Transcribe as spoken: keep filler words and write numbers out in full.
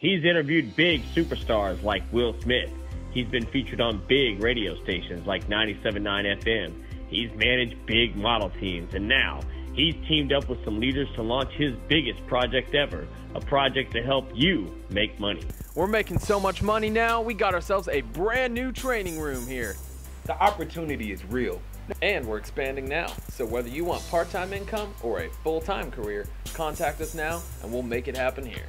He's interviewed big superstars like Will Smith. He's been featured on big radio stations like ninety-seven point nine F M. He's managed big model teams, and now he's teamed up with some leaders to launch his biggest project ever, a project to help you make money. We're making so much money now, we got ourselves a brand new training room here. The opportunity is real, and we're expanding now. So whether you want part-time income or a full-time career, contact us now and we'll make it happen here.